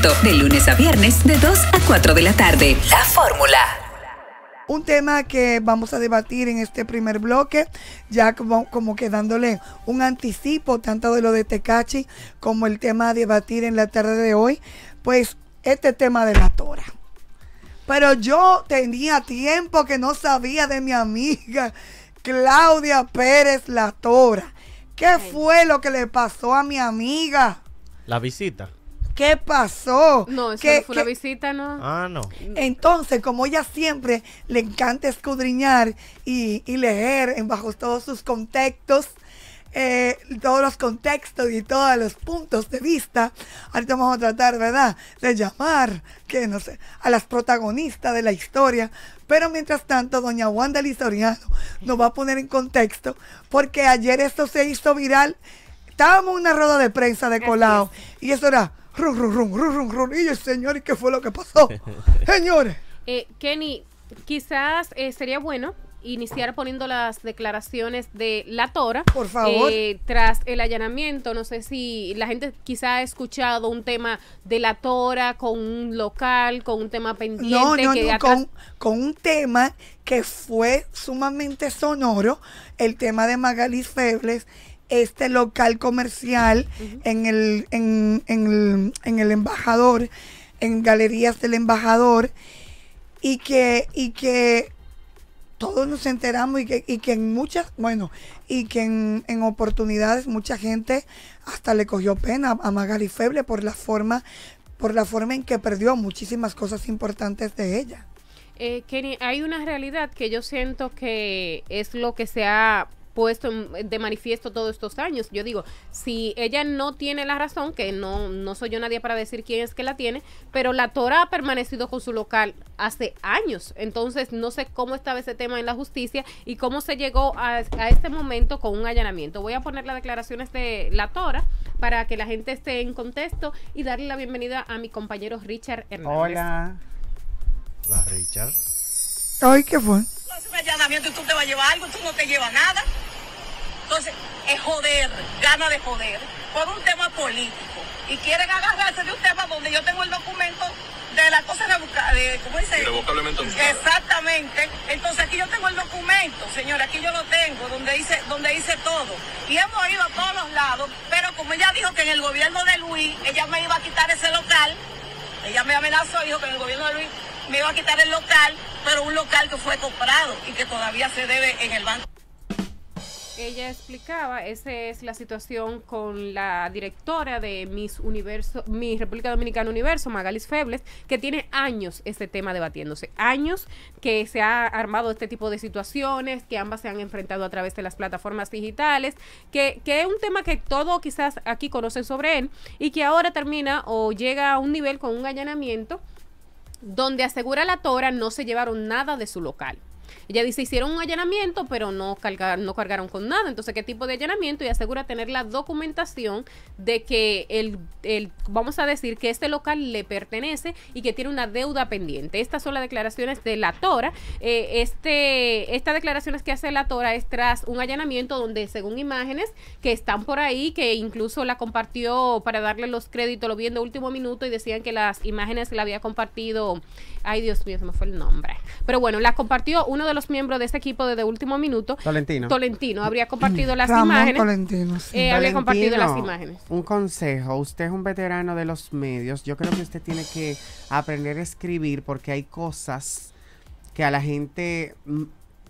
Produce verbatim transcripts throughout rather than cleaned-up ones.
directo de lunes a viernes de dos a cuatro de la tarde. La Fórmula. Un tema que vamos a debatir en este primer bloque, ya como, como que dándole un anticipo tanto de lo de Tecachi como el tema a debatir en la tarde de hoy, pues este tema de la Tora. Pero yo tenía tiempo que no sabía de mi amiga Claudia Pérez, la Tora. ¿Qué Ay. fue lo que le pasó a mi amiga? La visita. ¿Qué pasó? No, eso no fue una visita, ¿no? Ah, no. Entonces, como ella siempre le encanta escudriñar y, y leer en bajo todos sus contextos, eh, todos los contextos y todos los puntos de vista, ahorita vamos a tratar, ¿verdad?, de llamar, que no sé, a las protagonistas de la historia. Pero mientras tanto, doña Wanda Lizoriano nos va a poner en contexto, porque ayer esto se hizo viral. Estábamos en una rueda de prensa de Colao, y eso era... Run, run, run, run, run. Y el señor, ¿y qué fue lo que pasó? Señores. Eh, Kenny, quizás eh, sería bueno iniciar poniendo las declaraciones de la Tora. Por favor. Eh, tras el allanamiento, no sé si la gente quizá ha escuchado un tema de la Tora con un local, con un tema pendiente. No, no, que no, atrás... con, con un tema que fue sumamente sonoro, el tema de Magalis Febles. Este local comercial uh-huh. en, el, en, en, el, en el Embajador, en Galerías del Embajador, y que, y que todos nos enteramos y que, y que en muchas, bueno, y que en, en oportunidades mucha gente hasta le cogió pena a Magalis Febles por la forma, por la forma en que perdió muchísimas cosas importantes de ella. Eh, Kenny, hay una realidad que yo siento que es lo que se ha... puesto de manifiesto todos estos años. Yo digo, si ella no tiene la razón, que no, no soy yo nadie para decir quién es que la tiene, pero la Tora ha permanecido con su local hace años. Entonces no sé cómo estaba ese tema en la justicia y cómo se llegó a, a este momento con un allanamiento. Voy a poner las declaraciones de la Tora para que la gente esté en contexto y darle la bienvenida a mi compañero Richard Hernández. Hola. Hola, Richard. Ay, ¿qué fue? Un allanamiento y tú te vas a llevar algo, tú no te llevas nada. Entonces, es joder, gana de joder, por un tema político. Y quieren agarrarse de un tema donde yo tengo el documento de la cosa rebuscada, ¿cómo dice? Irrevocablemente obstada. Exactamente. Entonces, aquí yo tengo el documento, señora, aquí yo lo tengo, donde dice, donde dice todo. Y hemos ido a todos los lados, pero como ella dijo que en el gobierno de Luis, ella me iba a quitar ese local, ella me amenazó, dijo que en el gobierno de Luis me iba a quitar el local, pero un local que fue comprado y que todavía se debe en el banco. Ella explicaba, esa es la situación con la directora de Miss Universo, Miss República Dominicana Universo, Magalis Febles, que tiene años este tema debatiéndose, años que se ha armado este tipo de situaciones, que ambas se han enfrentado a través de las plataformas digitales, que, que es un tema que todos quizás aquí conocen sobre él, y que ahora termina o llega a un nivel con un allanamiento, donde asegura la Tora no se llevaron nada de su local. Ella dice, hicieron un allanamiento, pero no, cargar, no cargaron con nada. Entonces, ¿qué tipo de allanamiento? Y asegura tener la documentación de que el, el, vamos a decir, que este local le pertenece y que tiene una deuda pendiente. Estas son las declaraciones de la Tora. Eh, este, estas declaraciones que hace la Tora es tras un allanamiento donde, según imágenes que están por ahí, que incluso la compartió para darle los créditos, lo vi en el último minuto y decían que las imágenes la había compartido. Ay, Dios mío, se me fue el nombre. Pero bueno, la compartió uno de los miembros de este equipo desde último minuto. Tolentino. Tolentino habría compartido las Ramón imágenes. Tolentino, sí. eh, Tolentino, habría compartido las imágenes. Un consejo, usted es un veterano de los medios. Yo creo que usted tiene que aprender a escribir, porque hay cosas que a la gente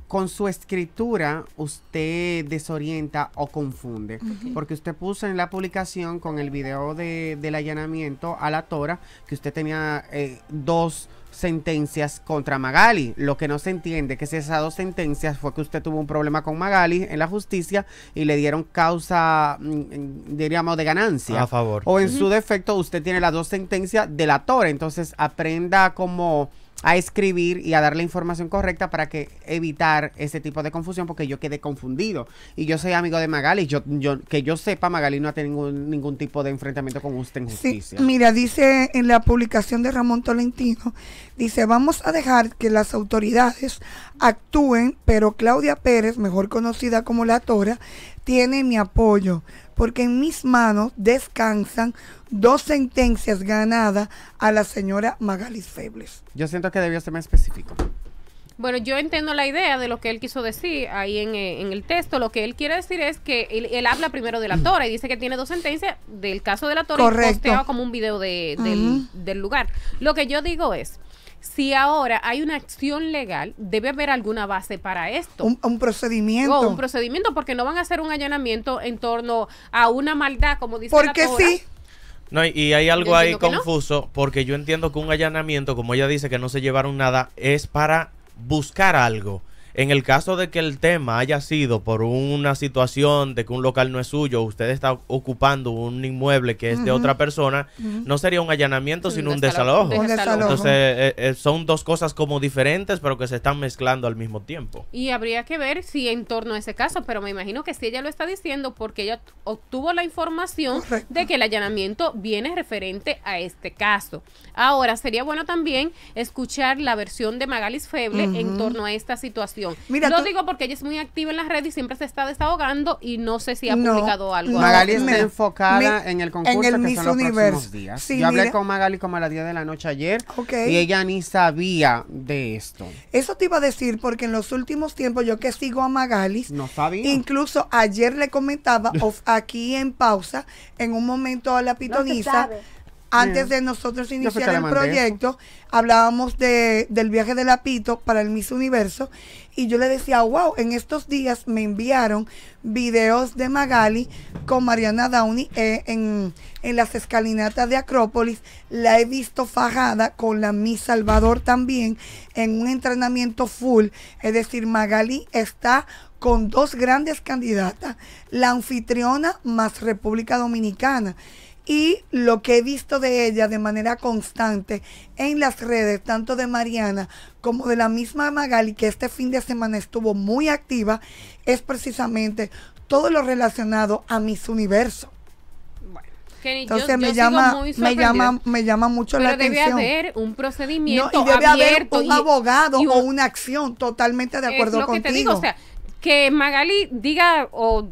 con su escritura usted desorienta o confunde. Uh-huh. Porque usted puso en la publicación con el video de, del allanamiento a la Tora que usted tenía eh, dos sentencias contra Magalis. Lo que no se entiende que esas dos sentencias fue que usted tuvo un problema con Magalis en la justicia y le dieron causa, diríamos, de ganancia. A favor. O en uh-huh. su defecto usted tiene las dos sentencias de la Tora. Entonces aprenda como a escribir y a dar la información correcta para que evitar ese tipo de confusión, porque yo quedé confundido. Y yo soy amigo de Magalis. Yo, yo, que yo sepa, Magalis no ha tenido ningún, ningún tipo de enfrentamiento con usted en justicia. Sí, mira, dice en la publicación de Ramón Tolentino, dice, vamos a dejar que las autoridades actúen, pero Claudia Pérez, mejor conocida como la Tora, tiene mi apoyo, porque en mis manos descansan dos sentencias ganadas a la señora Magalis Febles. Yo siento que debió ser más específico. Bueno, yo entiendo la idea de lo que él quiso decir ahí en, en el texto. Lo que él quiere decir es que él, él habla primero de La Tora y dice que tiene dos sentencias del caso de La Tora. Correcto. Y posteado como un video de, del, uh-huh. del lugar. Lo que yo digo es, si ahora hay una acción legal, debe haber alguna base para esto. Un, un procedimiento. O un procedimiento, porque no van a hacer un allanamiento en torno a una maldad, como dice La Tora. Porque sí. No, y hay algo ahí confuso, no. porque yo entiendo que un allanamiento, como ella dice que no se llevaron nada, es para buscar algo. En el caso de que el tema haya sido por una situación de que un local no es suyo, usted está ocupando un inmueble que es de uh-huh. otra persona, uh-huh. no sería un allanamiento, sino un desalojo. Un desalojo. Entonces, eh, eh, son dos cosas como diferentes, pero que se están mezclando al mismo tiempo. Y habría que ver si en torno a ese caso, pero me imagino que si ella lo está diciendo, porque ella obtuvo la información Correcto. de que el allanamiento viene referente a este caso. Ahora, sería bueno también escuchar la versión de Magalis Feble uh-huh. en torno a esta situación. Mira, lo digo porque ella es muy activa en las redes y siempre se está desahogando y no sé si ha publicado no, algo. Magali está enfocada mi, en el concurso en el que son los próximos días. Sí, Yo hablé mira. con Magali como a las diez de la noche ayer okay. y ella ni sabía de esto. Eso te iba a decir, porque en los últimos tiempos yo que sigo a Magali, no sabía. Incluso ayer le comentaba of, aquí en pausa, en un momento a la pitonisa. No Antes de nosotros iniciar el proyecto, hablábamos de, del viaje de la Pito para el Miss Universo y yo le decía, wow, en estos días me enviaron videos de Magali con Mariana Downey eh, en, en las escalinatas de Acrópolis. La he visto fajada con la Miss Salvador también en un entrenamiento full. Es decir, Magali está con dos grandes candidatas, la anfitriona más República Dominicana. Y lo que he visto de ella de manera constante en las redes, tanto de Mariana como de la misma Magali, que este fin de semana estuvo muy activa, es precisamente todo lo relacionado a Miss Universo. Que Entonces yo, me, yo llama, me llama me llama mucho Pero la atención. Debe haber un procedimiento no, y debe abierto, haber un y, abogado y un, o una acción, totalmente de acuerdo es lo contigo. Que te digo, o sea, que Magali diga o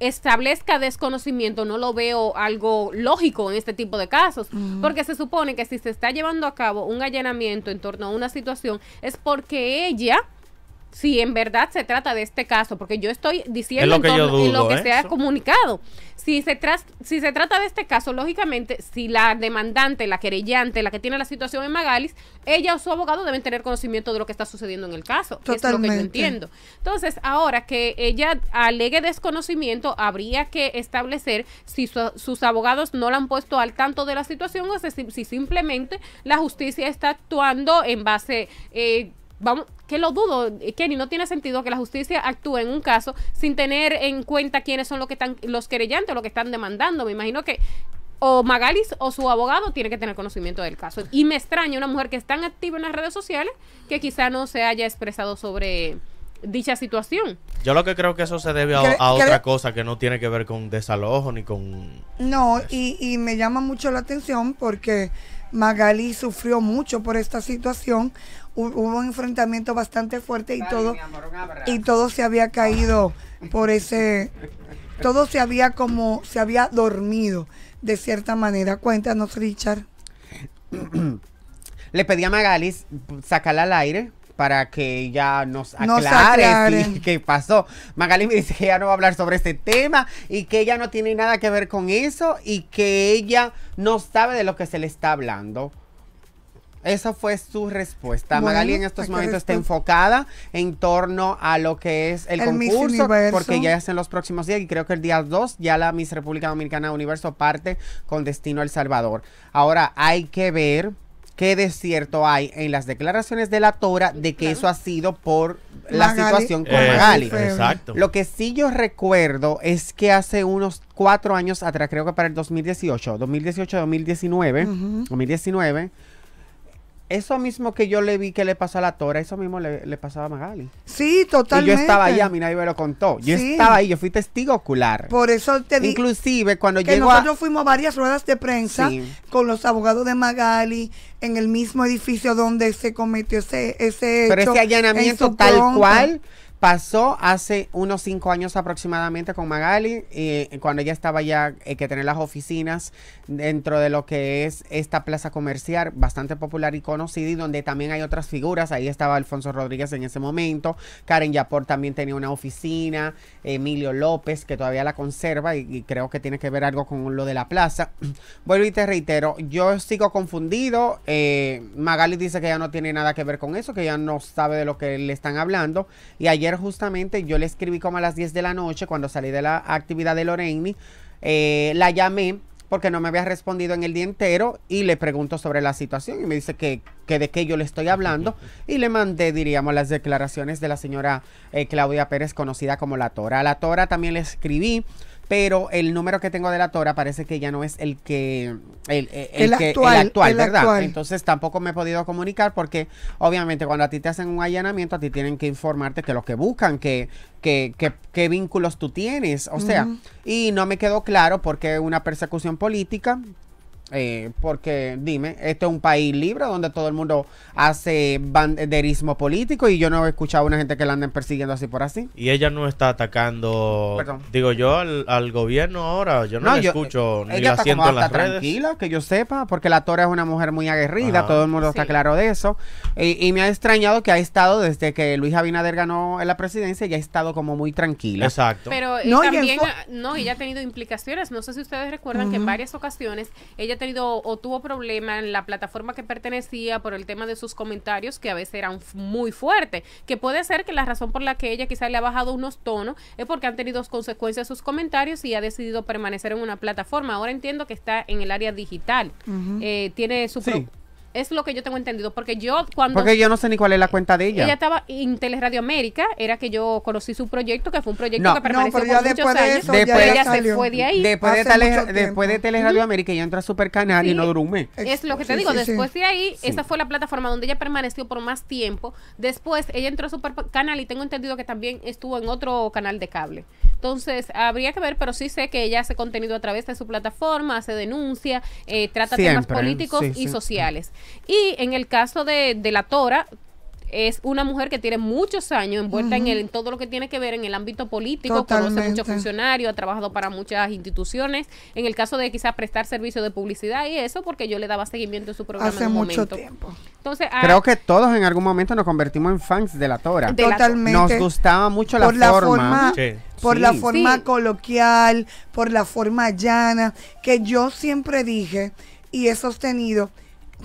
establezca desconocimiento, no lo veo algo lógico en este tipo de casos, uh-huh. porque se supone que si se está llevando a cabo un allanamiento en torno a una situación, es porque ella, si en verdad se trata de este caso, porque yo estoy diciendo es lo que en torno, yo dudo, en lo que ¿eh? se ha comunicado. Si se, tra si se trata de este caso, lógicamente, si la demandante, la querellante, la que tiene la situación en Magalis, ella o su abogado deben tener conocimiento de lo que está sucediendo en el caso. Totalmente. Es lo que yo entiendo. Entonces, ahora que ella alegue desconocimiento, habría que establecer si su sus abogados no la han puesto al tanto de la situación o si, si simplemente la justicia está actuando en base... Eh, Vamos, que lo dudo, Kenny, no tiene sentido que la justicia actúe en un caso sin tener en cuenta quiénes son los que están, los querellantes o los que están demandando. Me imagino que o Magalis o su abogado tiene que tener conocimiento del caso. Y me extraña una mujer que es tan activa en las redes sociales que quizá no se haya expresado sobre dicha situación. Yo lo que creo que eso se debe a, a otra cosa que no tiene que ver con desalojo ni con... No, y, y me llama mucho la atención porque Magali sufrió mucho por esta situación. Hubo un enfrentamiento bastante fuerte y Ay, todo amor, y todo se había caído por ese, todo se había como se había dormido de cierta manera. Cuéntanos, Richard. Le pedí a Magalis sacarla al aire para que ella nos aclare, nos sí, qué pasó. Magali me dice que ella no va a hablar sobre este tema y que ella no tiene nada que ver con eso y que ella no sabe de lo que se le está hablando. Esa fue su respuesta. Bueno, Magali en estos momentos está enfocada en torno a lo que es el, el concurso, porque ya es en los próximos días y creo que el día dos ya la Miss República Dominicana Universo parte con destino a El Salvador. Ahora hay que ver qué desierto hay en las declaraciones de La Tora de que claro. eso ha sido por la Magali. situación con eh, Magali. Exacto. Lo que sí yo recuerdo es que hace unos cuatro años atrás, creo que para el dos mil dieciocho, dos mil dieciocho, dos mil diecinueve, uh-huh. dos mil diecinueve, eso mismo que yo le vi que le pasó a La Tora, eso mismo le, le pasaba a Magali. Sí, totalmente. Y yo estaba ahí, a mí nadie me lo contó. Yo sí. estaba ahí, yo fui testigo ocular. Por eso te digo. Inclusive cuando que llegó nosotros a... fuimos a varias ruedas de prensa sí. con los abogados de Magali en el mismo edificio donde se cometió ese, ese hecho. Pero ese allanamiento tal cual Pasó hace unos cinco años aproximadamente con Magalis, eh, cuando ella estaba ya, eh, que tenía las oficinas dentro de lo que es esta plaza comercial, bastante popular y conocida, y donde también hay otras figuras. Ahí estaba Alfonso Rodríguez en ese momento, Karen Yapor también tenía una oficina, Emilio López, que todavía la conserva, y, y creo que tiene que ver algo con lo de la plaza. Vuelvo y te reitero, yo sigo confundido. eh, Magalis dice que ya no tiene nada que ver con eso, que ya no sabe de lo que le están hablando, y ayer justamente yo le escribí como a las diez de la noche cuando salí de la actividad de Loreni. Eh, la llamé porque no me había respondido en el día entero y le pregunto sobre la situación y me dice que, que de qué yo le estoy hablando, y le mandé, diríamos, las declaraciones de la señora eh, Claudia Pérez, conocida como La Tora. A La Tora también le escribí, pero el número que tengo de La Tora parece que ya no es el que el, el, el, el, que, actual, el actual, el ¿verdad? Actual. Entonces tampoco me he podido comunicar porque obviamente cuando a ti te hacen un allanamiento a ti tienen que informarte que lo que buscan, que qué que, que vínculos tú tienes, o sea, uh-huh. Y no me quedó claro porque una persecución política. Eh, porque dime, esto es un país libre donde todo el mundo hace banderismo político y yo no he escuchado a una gente que la anden persiguiendo así por así. Y ella no está atacando, perdón, digo yo, al, al gobierno ahora. Yo no, no la yo, escucho ni la siento en las redes. Tranquila, que yo sepa, porque La Tora es una mujer muy aguerrida. Ajá. Todo el mundo sí está claro de eso. Y, y me ha extrañado que ha estado, desde que Luis Abinader ganó en la presidencia, ya ha estado como muy tranquila. Exacto. Pero no, y también, y no, ella ha tenido implicaciones. No sé si ustedes recuerdan uh-huh. que en varias ocasiones ella tenido o tuvo problema en la plataforma que pertenecía por el tema de sus comentarios, que a veces eran muy fuertes, que puede ser que la razón por la que ella quizás le ha bajado unos tonos es porque han tenido consecuencias sus comentarios y ha decidido permanecer en una plataforma. Ahora entiendo que está en el área digital. Uh-huh. eh, tiene su sí. Es lo que yo tengo entendido, porque yo cuando... Porque yo no sé ni cuál es la cuenta de ella. Ella estaba en Telerradio América, era que yo conocí su proyecto, que fue un proyecto no, que permaneció no, por muchos de años. Eso, después ella salió. Se fue de ahí. Después, de, tele, después de Telerradio uh-huh. América, ella entró a Super Canal sí. y no duró un mes. Es lo que te sí, digo, sí, después sí. de ahí, sí. esa fue la plataforma donde ella permaneció por más tiempo. Después, ella entró a Super Canal y tengo entendido que también estuvo en otro canal de cable. Entonces, habría que ver, pero sí sé que ella hace contenido a través de su plataforma, hace denuncia, eh, trata Siempre. temas políticos sí, y sí. sociales. Y en el caso de, de La Tora, es una mujer que tiene muchos años envuelta uh-huh. en, el, en todo lo que tiene que ver en el ámbito político. Totalmente. Conoce muchos funcionarios, ha trabajado para muchas instituciones, en el caso de quizás prestar servicio de publicidad y eso, porque yo le daba seguimiento en su programa hace en un mucho momento. tiempo. Entonces, ah, creo que todos en algún momento nos convertimos en fans de La Tora. De Totalmente. La, nos gustaba mucho la, la forma. forma sí. Por sí. la forma sí. coloquial, por la forma llana, que yo siempre dije y he sostenido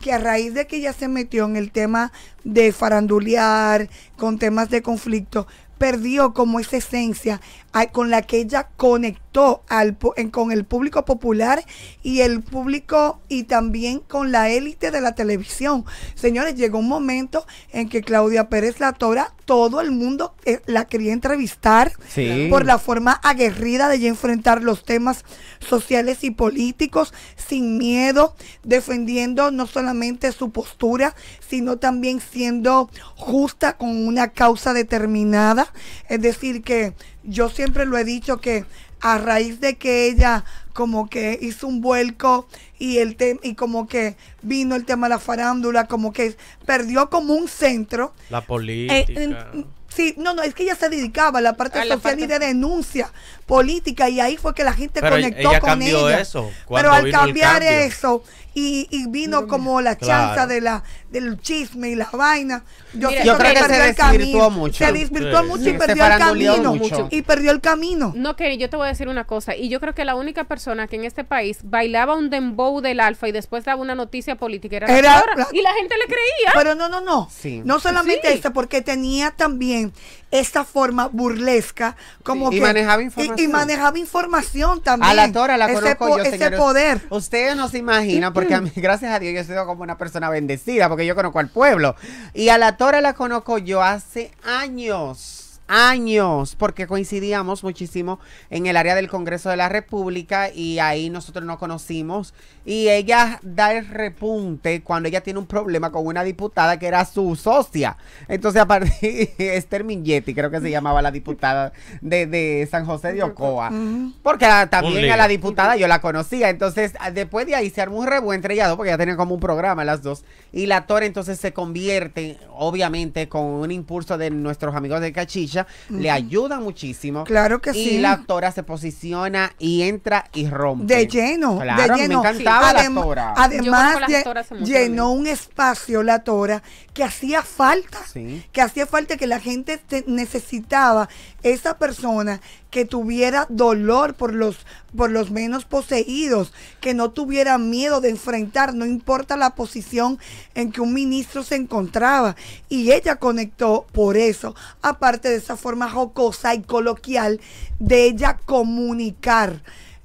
que a raíz de que ella se metió en el tema de farandulear, con temas de conflicto, perdió como esa esencia a, con la que ella conectó al, en, con el público popular y el público y también con la élite de la televisión. Señores, llegó un momento en que Claudia Pérez La Tora, todo el mundo eh, la quería entrevistar sí. por la forma aguerrida de ella enfrentar los temas sociales y políticos sin miedo, defendiendo no solamente su postura, sino también siendo justa con una causa determinada. Es decir, que yo siempre lo he dicho que a raíz de que ella como que hizo un vuelco y el tema y como que vino el tema de la farándula, como que perdió como un centro. La política. Eh, eh, sí, no, no, es que ella se dedicaba a la parte a social la parte... y de denuncia política, y ahí fue que la gente Pero conectó ella con ella. Eso, Pero al cambiar eso y, y vino no, como la claro. chanza de la, del chisme y la vaina, yo, Mire, yo creo que, que se desvirtuó mucho. Se desvirtuó sí. mucho sí. y perdió el camino. Mucho. Y perdió el camino. No, que yo te voy a decir una cosa, y yo creo que la única persona que en este país bailaba un dembow del alfa y después daba una noticia política era, era la, la y la gente le creía. Pero no, no, no. Sí. No solamente sí. eso, porque tenía también esta forma burlesca como sí, que y manejaba información. Y, y manejaba información también. A La Tora la conozco ese, yo, ese señores, poder. Ustedes no se imaginan, porque a mí, gracias a Dios, yo he sido como una persona bendecida, porque yo conozco al pueblo. Y a La Tora la conozco yo hace años. años, porque coincidíamos muchísimo en el área del Congreso de la República y ahí nosotros nos conocimos, y ella da el repunte cuando ella tiene un problema con una diputada que era su socia. Entonces, a partir de Esther Mingetti, creo que se llamaba la diputada de, de San José de Ocoa, porque a, también a la diputada yo la conocía. Entonces, después de ahí se armó un revuelo entre ellas dos, porque ya tenían como un programa las dos, y La Tora entonces se convierte, obviamente, con un impulso de nuestros amigos de Cachicha, muchacha, uh-huh, le ayuda muchísimo. Claro que y sí. Y la actora se posiciona y entra y rompe. De lleno, claro, de lleno. Me encantaba sí. la Adem Tora. Además, lle llenó un espacio la Tora que hacía falta, sí. que hacía falta, que la gente te necesitaba esa persona que tuviera dolor por los, por los menos poseídos, que no tuviera miedo de enfrentar, no importa la posición en que un ministro se encontraba. Y ella conectó por eso, aparte de esa forma jocosa y coloquial de ella comunicar.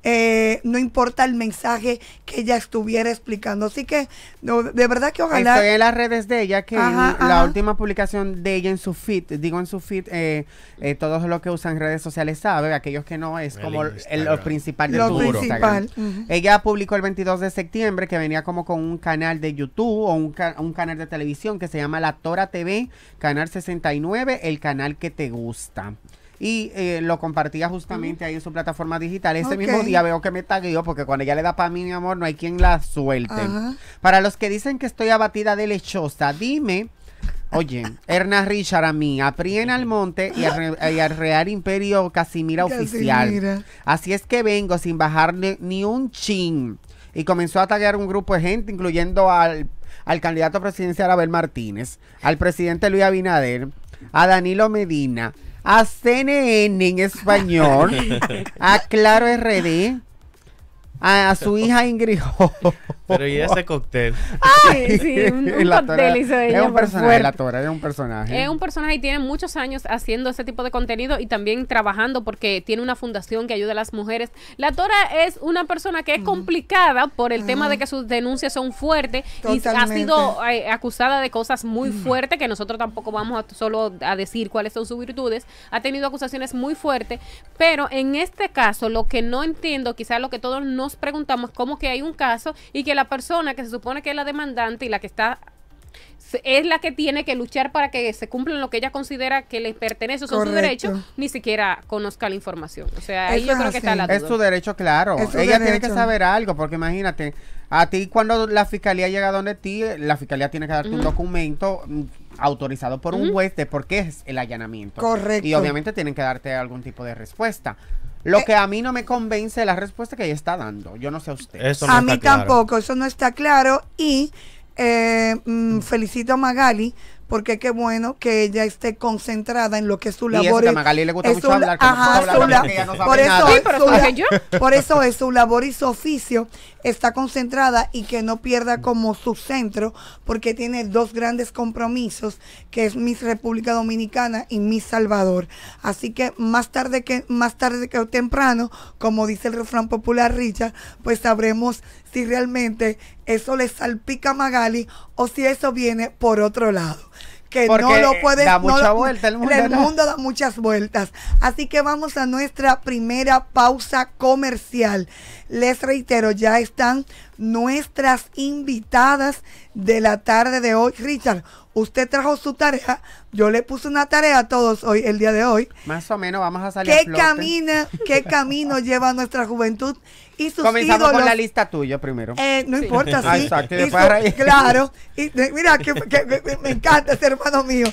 Eh, no importa el mensaje que ella estuviera explicando. Así que, no, de verdad que ojalá... Estoy en las redes de ella, que ajá, en la ajá. última publicación de ella en su feed, digo en su feed, eh, eh, todos los que usan redes sociales saben, aquellos que no, es el como el, el principal de lo principal. Uh -huh. Ella publicó el veintidós de septiembre que venía como con un canal de YouTube o un, ca un canal de televisión que se llama La Tora T V, canal sesenta y nueve, el canal que te gusta. Y eh, lo compartía justamente uh -huh. ahí en su plataforma digital. Ese okay. mismo día veo que me tagueó, porque cuando ella le da para mí, mi amor, no hay quien la suelte. Uh -huh. Para los que dicen que estoy abatida de lechosa, dime, oye, Erna Richard a mí, a Prien Almonte y al, y al Real Imperio Casimira Oficial. Casimira. Así es que vengo sin bajarle ni un chin. Y comenzó a taguear un grupo de gente, incluyendo al, al candidato presidencial Arabel Martínez, al presidente Luis Abinader, a Danilo Medina, a C N N en español, a Claro R D, a, a su hija Ingrid. Pero y ese cóctel. Ay, sí, un, un cóctel hizo ella. Es un personaje, la Tora, es un personaje. Es un personaje y tiene muchos años haciendo ese tipo de contenido y también trabajando porque tiene una fundación que ayuda a las mujeres. La Tora es una persona que es complicada por el uh -huh. tema de que sus denuncias son fuertes. Totalmente. Y ha sido eh, acusada de cosas muy uh -huh. fuertes, que nosotros tampoco vamos a solo a decir cuáles son sus virtudes. Ha tenido acusaciones muy fuertes, pero en este caso lo que no entiendo, quizás lo que todos nos preguntamos, cómo que hay un caso y que la persona que se supone que es la demandante y la que está es la que tiene que luchar para que se cumplan lo que ella considera que le pertenece, son sus derechos, ni siquiera conozca la información. O sea, ahí yo creo que está la duda. Es su derecho, claro. Ella tiene que saber algo, porque imagínate, a ti cuando la fiscalía llega donde ti, la fiscalía tiene que darte un documento autorizado por un juez de por qué es el allanamiento. Correcto. Y obviamente tienen que darte algún tipo de respuesta. Lo eh, que a mí no me convence es la respuesta que ella está dando. Yo no sé a usted. Eso no a está mí claro. tampoco, eso no está claro. Y eh, mm, felicito a Magali, porque qué bueno que ella esté concentrada en lo que es su labor. Y eso, que a Magali le gusta mucho hablar, por eso es su labor y su oficio, está concentrada y que no pierda como su centro, porque tiene dos grandes compromisos, que es Miss República Dominicana y Miss Salvador. Así que más tarde que más tarde que temprano, como dice el refrán popular, Richard, pues sabremos si realmente eso le salpica a Magali o si eso viene por otro lado. Que porque no lo puede, da mucha no, vuelta el mundo, el mundo da muchas vueltas. Así que vamos a nuestra primera pausa comercial. Les reitero, ya están nuestras invitadas de la tarde de hoy. Richard, usted trajo su tarea, yo le puse una tarea a todos hoy, el día de hoy. Más o menos vamos a salir ¿Qué a flote? camina, qué camino lleva nuestra juventud y sus Comenzamos ídolos. Con la lista tuya primero. Eh, no sí. importa, sí. Ah, exacto, y su, claro. Y, mira, que, que, que, me encanta ese hermano mío.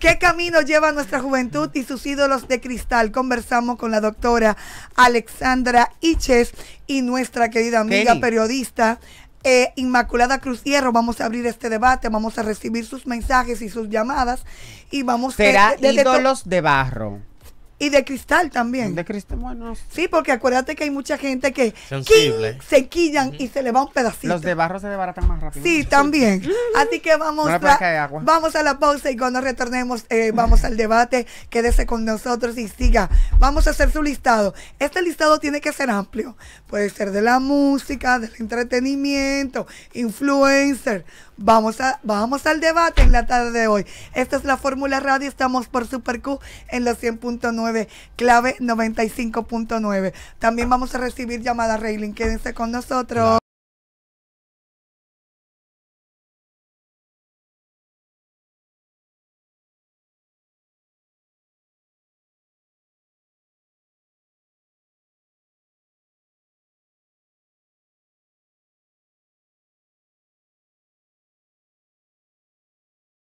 ¿Qué camino lleva nuestra juventud y sus ídolos de cristal? Conversamos con la doctora Alexandra Itches y nuestra querida amiga Kenny. periodista eh, Inmaculada Cruz Hierro. Vamos a abrir este debate, vamos a recibir sus mensajes y sus llamadas y vamos Será a... Será ídolos de barro. Y de cristal también. De cristal, bueno. Sí, porque acuérdate que hay mucha gente que sensible. se quillan uh-huh. y se le va un pedacito. Los de barro se desbaratan más rápido. Sí, también. Así que vamos, no a, vamos a la pausa y cuando retornemos eh, vamos al debate. Quédese con nosotros y siga. Vamos a hacer su listado. Este listado tiene que ser amplio. Puede ser de la música, del entretenimiento, influencer. Vamos a vamos al debate en la tarde de hoy. Esta es la Fórmula Radio, estamos por Super Q en los cien punto nueve, clave noventa y cinco punto nueve. También vamos a recibir llamada, Raylin, quédense con nosotros.